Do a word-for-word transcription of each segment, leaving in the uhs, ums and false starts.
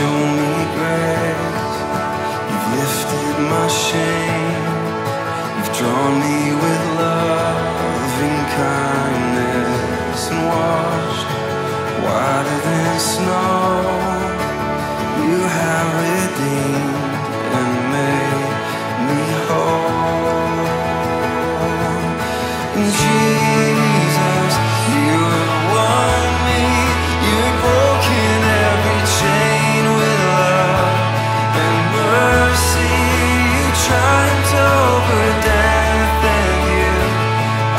show me grace. You've lifted my shame. You've drawn me with love and kindness, and washed whiter than snow. You have redeemed and made me whole. And Jesus, you have won me. You've broken every chain with love and mercy. You triumphed over death, and you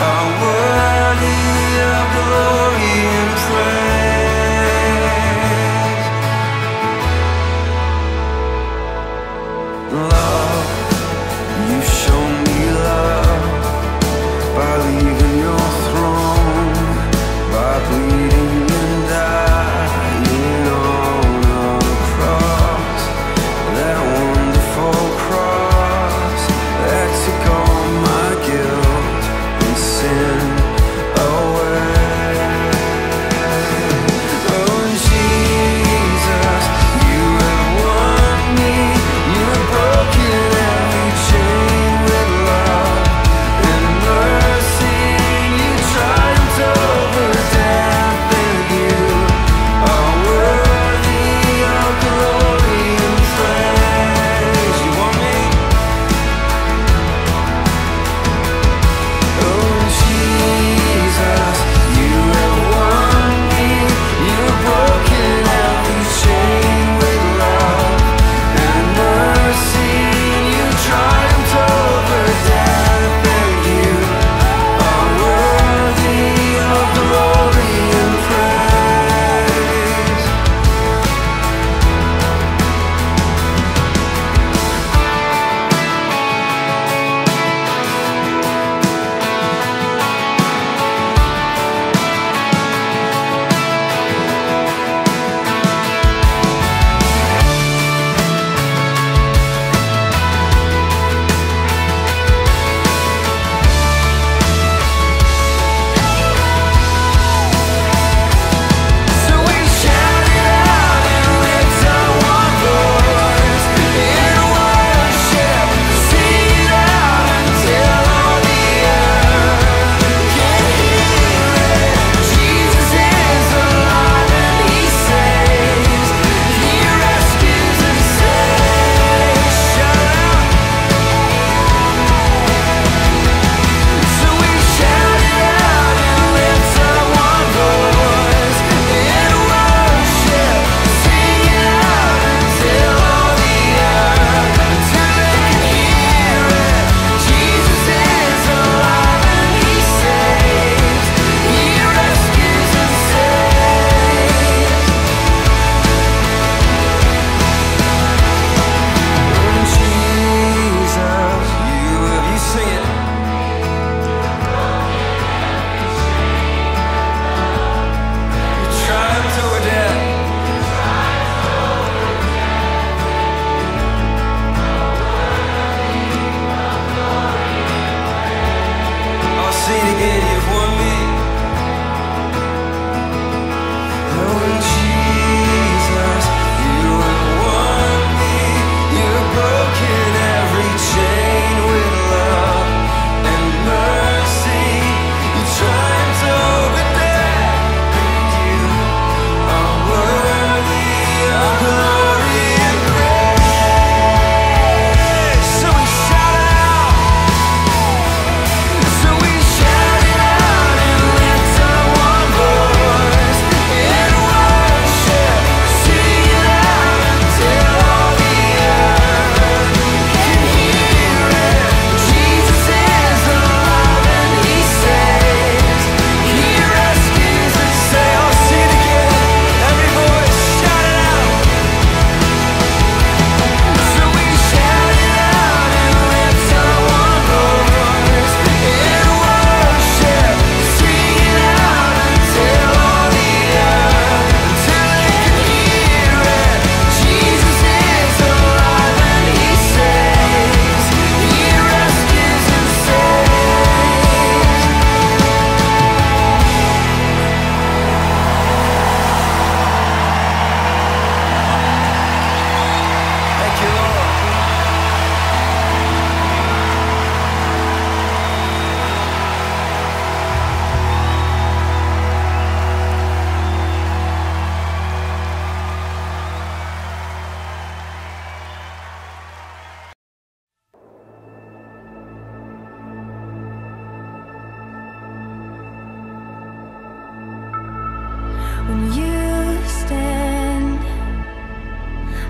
are worthy of glory and praise.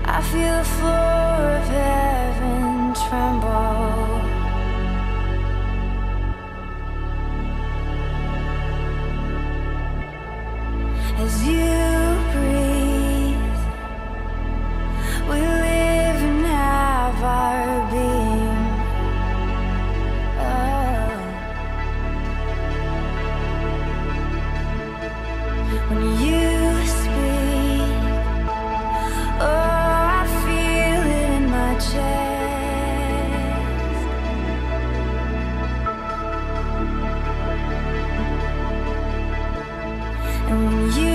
I feel the floor of heaven tremble. As you breathe, we live and have our being. Oh. When you speak, oh, I feel it in my chest. And when you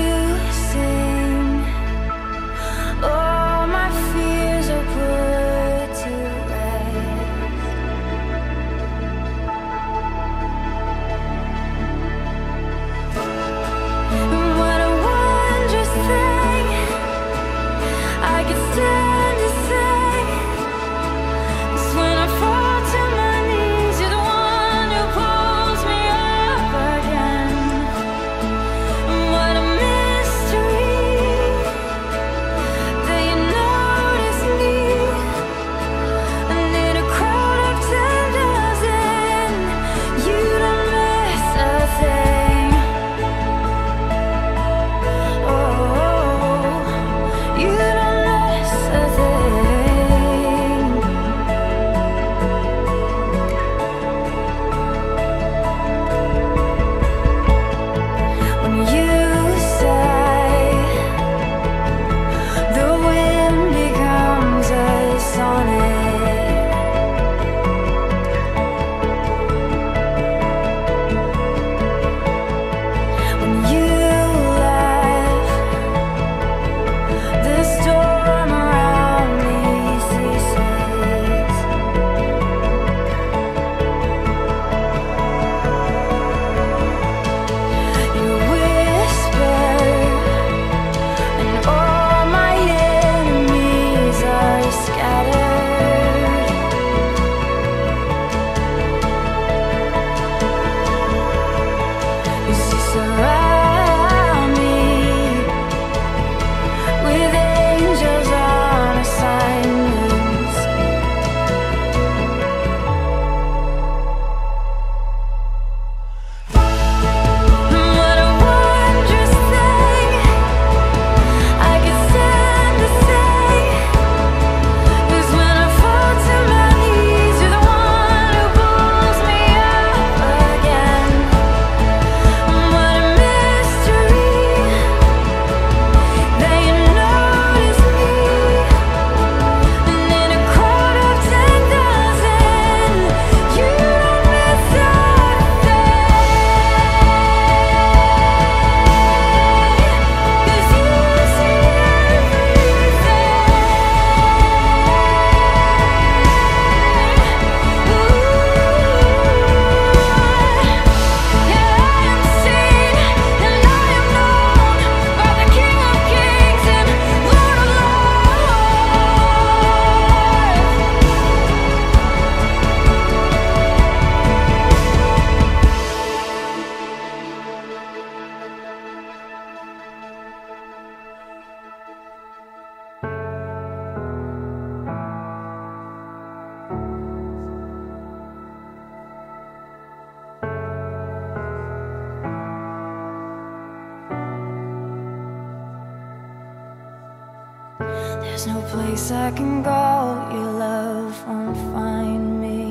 There's no place I can go, your love won't find me.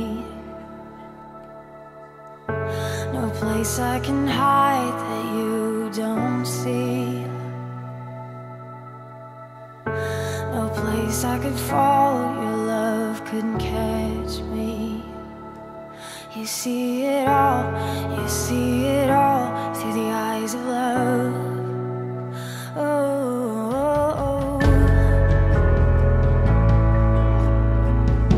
No place I can hide that you don't see. No place I could fall, your love couldn't catch me. You see it all, you see it all through the eyes of love. Thank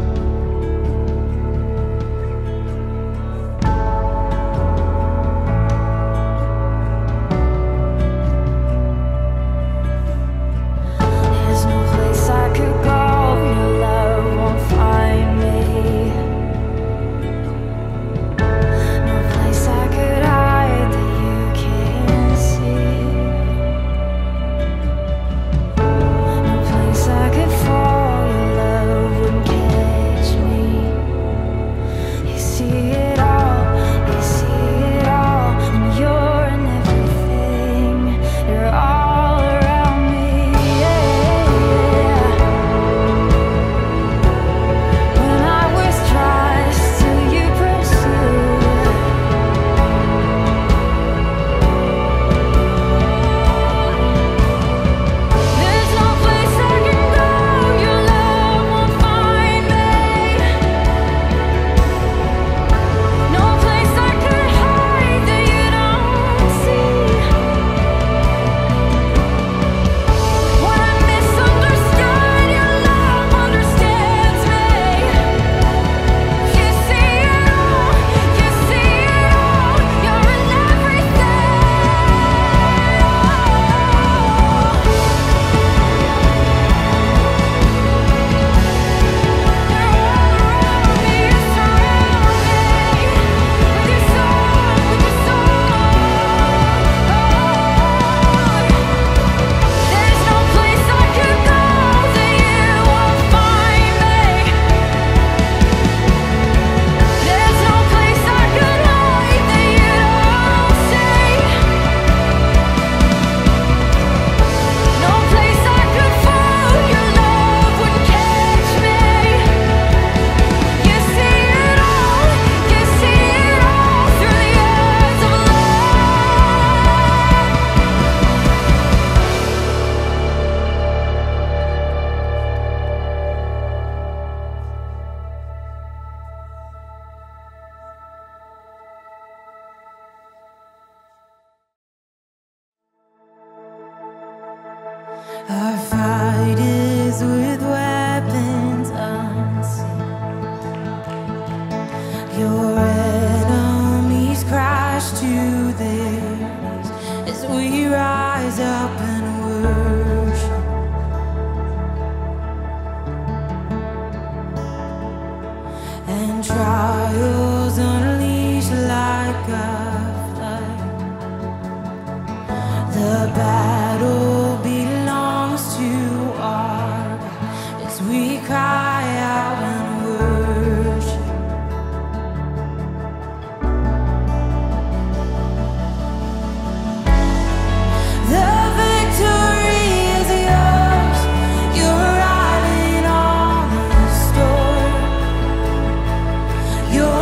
you. we cry out and worship. The victory is yours. You're riding on the storm. You're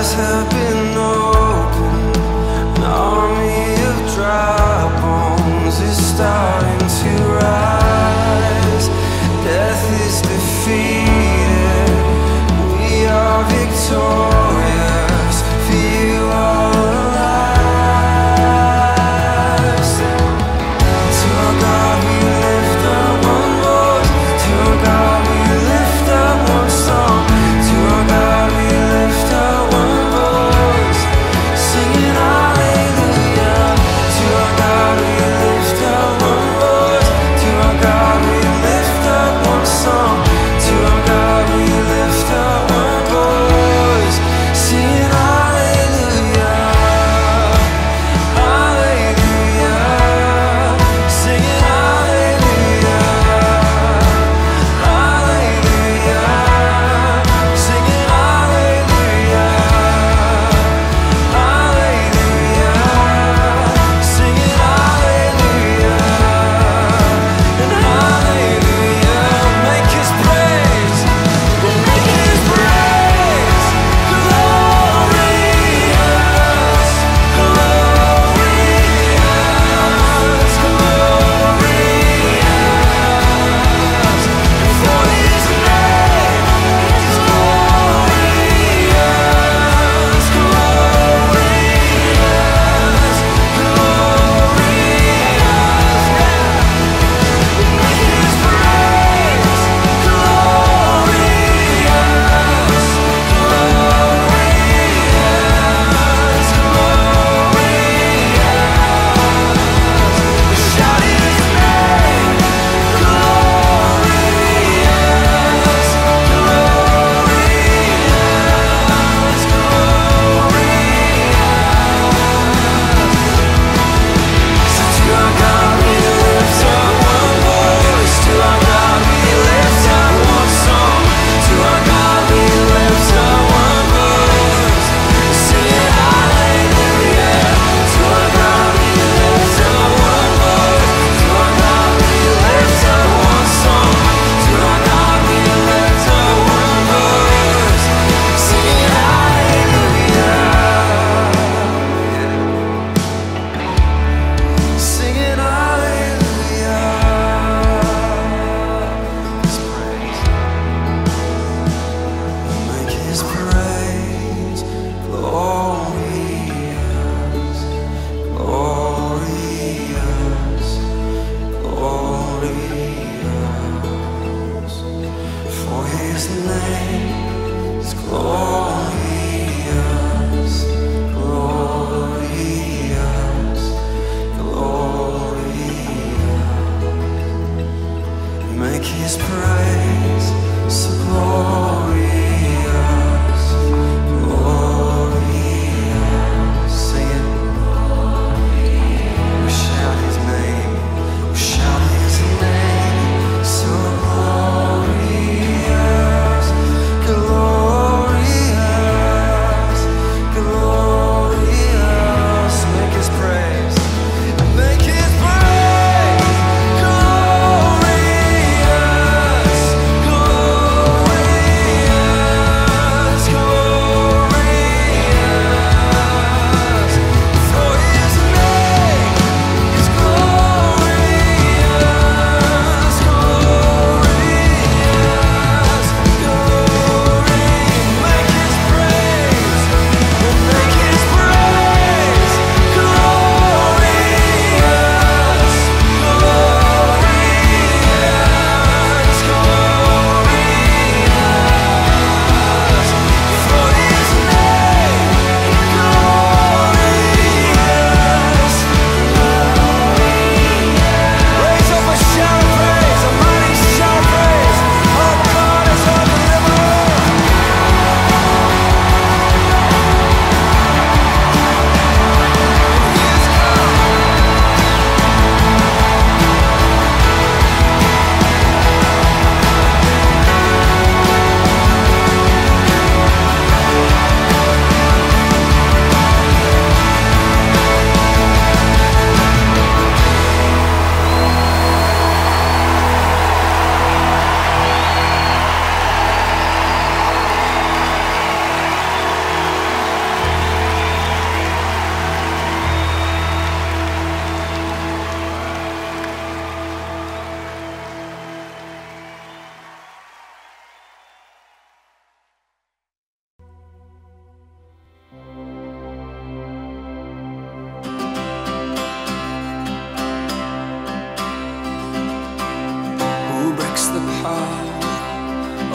Have been open, an army of dry bones.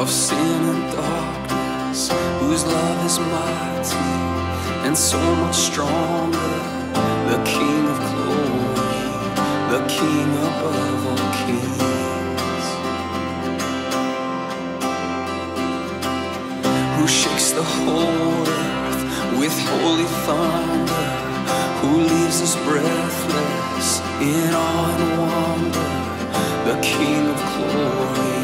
of sin and darkness, whose love is mighty and so much stronger. The King of glory, the King above all kings, who shakes the whole earth with holy thunder, who leaves us breathless in awe and wonder. The King of glory,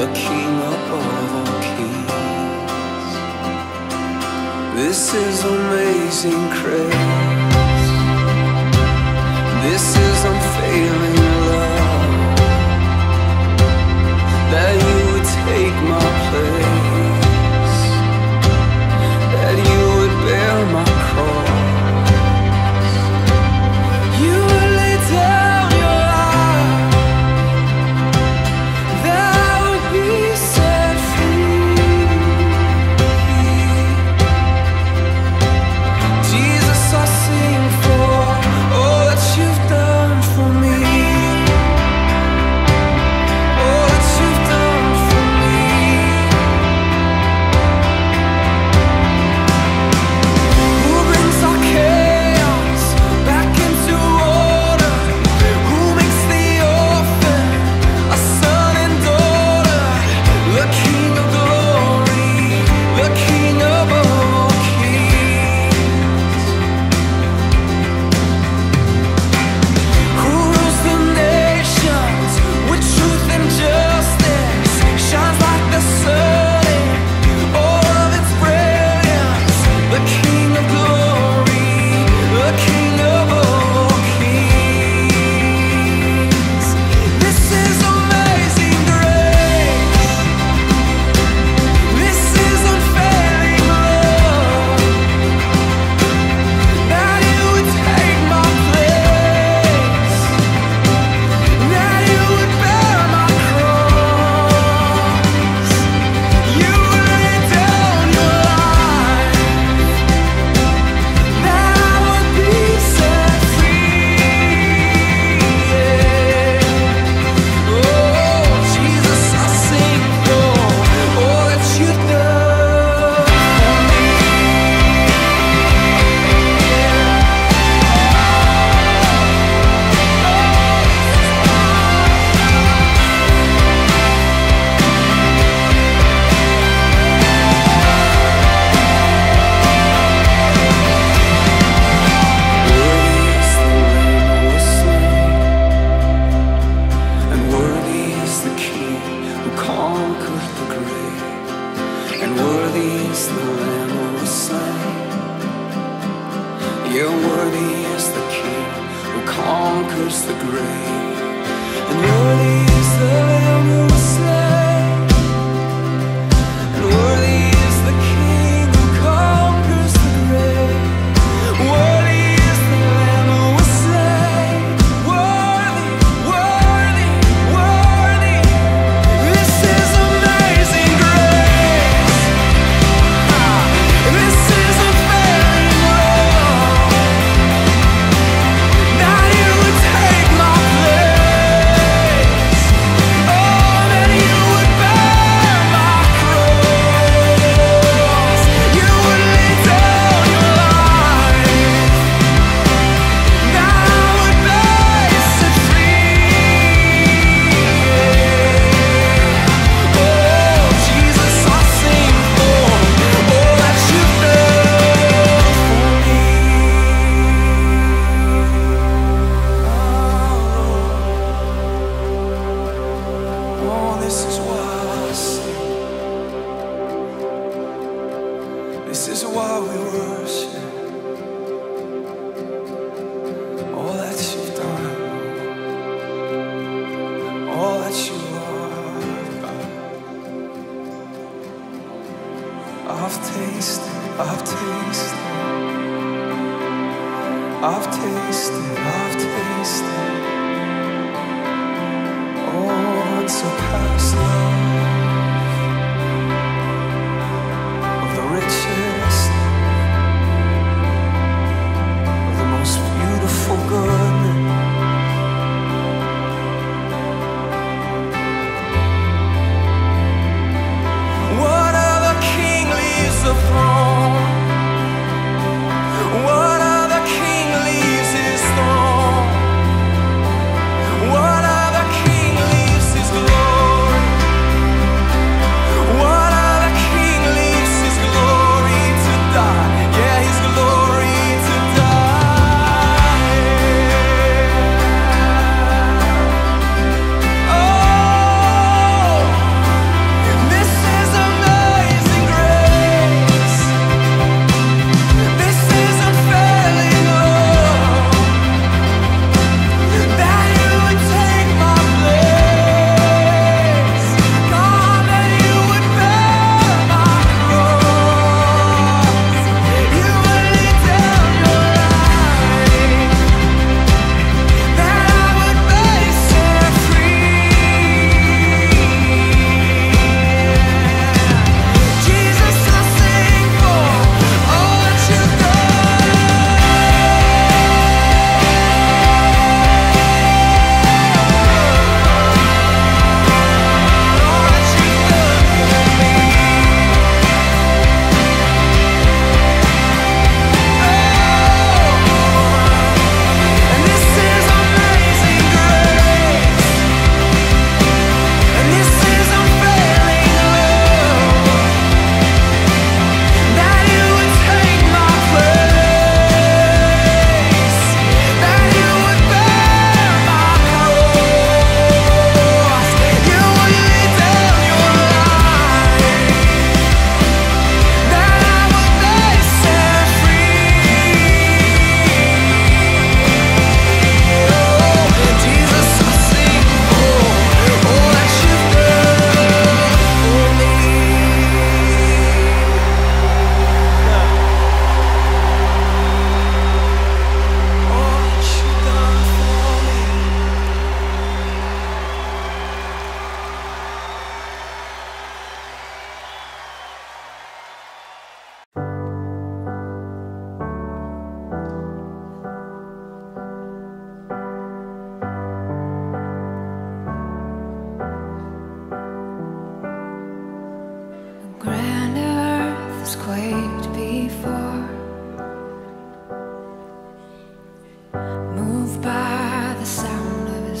the King above all kings. This is amazing grace. This is unfailing love, that you would take my place, that you would bear my cross. You would lay down.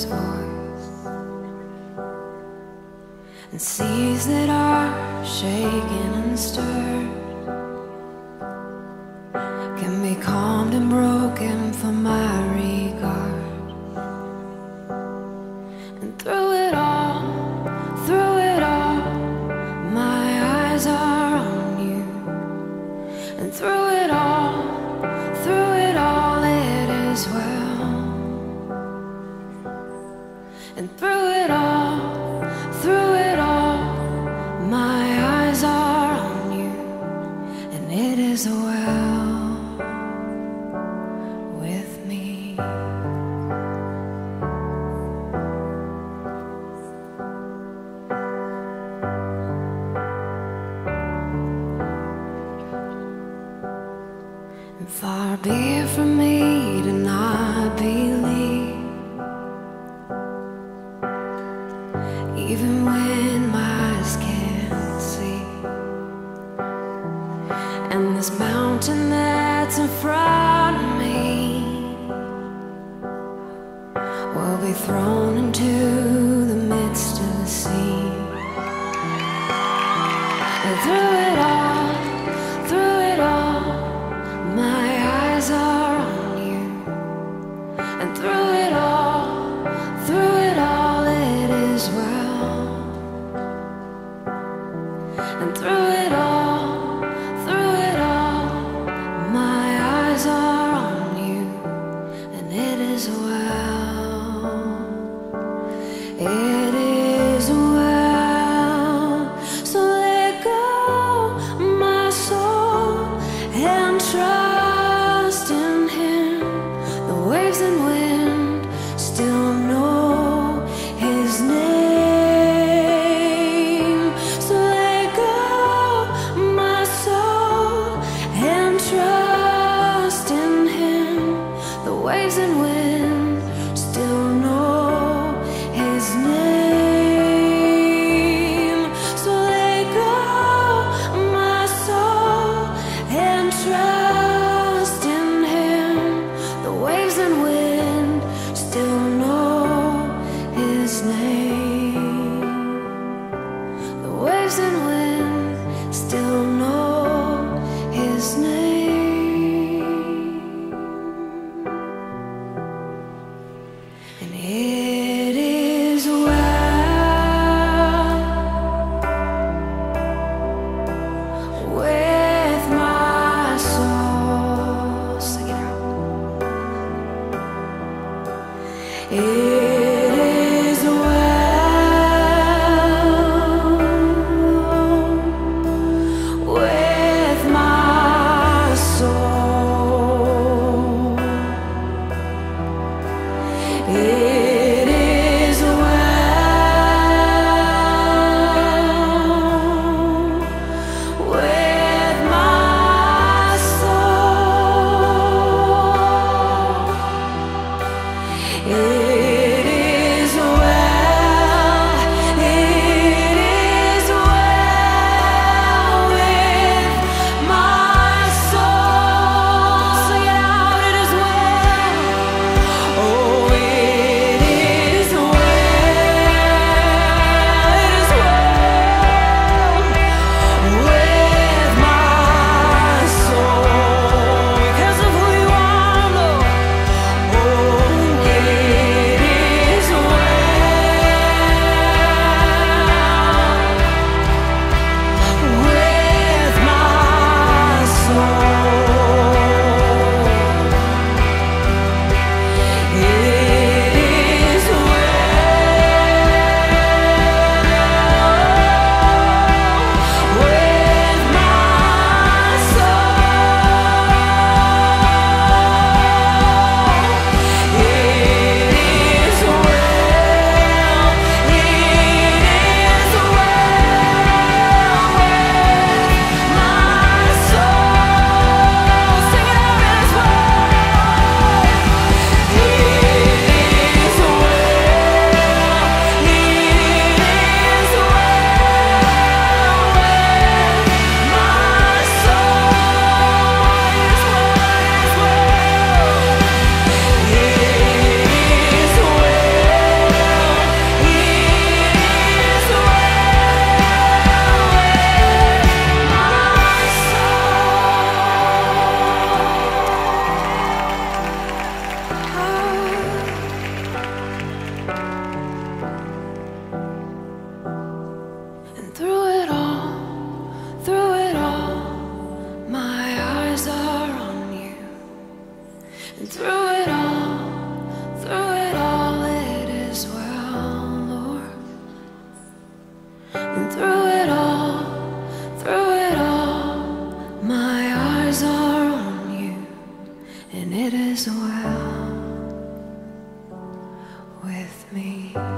His voice and seas that are shaken and stirred can be calmed and broken for my regard. And through it all, through it all, my eyes are on You. And through it all, through it all, it is well. And through it all, through it all, my eyes are on You, and it is well with me. And far be it from me to not believe, even when my eyes can't see. And this mountain that's in front of me will be thrown into the midst of the sea. And through it all, through it all, my eyes are on You. And through it all, through it all, it is well. And through it all, through it all, my eyes are on You, and it is well, it is well. me.